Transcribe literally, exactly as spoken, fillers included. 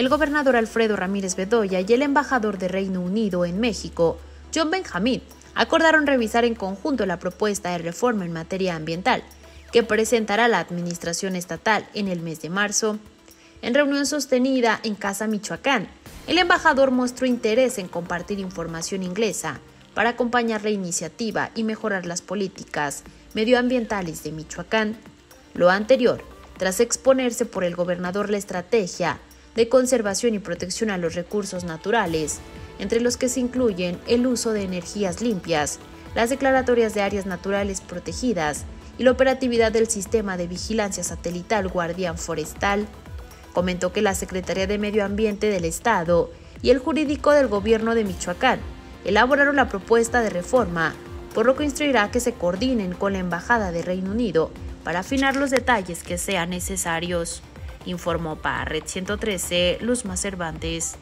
el gobernador Alfredo Ramírez Bedolla y el embajador de Reino Unido en México, Jon Benjamin, acordaron revisar en conjunto la propuesta de reforma en materia ambiental que presentará la administración estatal en el mes de marzo. En reunión sostenida en Casa Michoacán, el embajador mostró interés en compartir información inglesa para acompañar la iniciativa y mejorar las políticas medioambientales de Michoacán. Lo anterior, tras exponerse por el gobernador la estrategia de conservación y protección a los recursos naturales, entre los que se incluyen el uso de energías limpias, las declaratorias de áreas naturales protegidas y la operatividad del sistema de vigilancia satelital Guardián Forestal. Comentó que la Secretaría de Medio Ambiente del Estado y el jurídico del Gobierno de Michoacán elaboraron la propuesta de reforma, por lo que instruirá que se coordinen con la Embajada de Reino Unido para afinar los detalles que sean necesarios, informó para Red ciento trece Luzma Cervantes.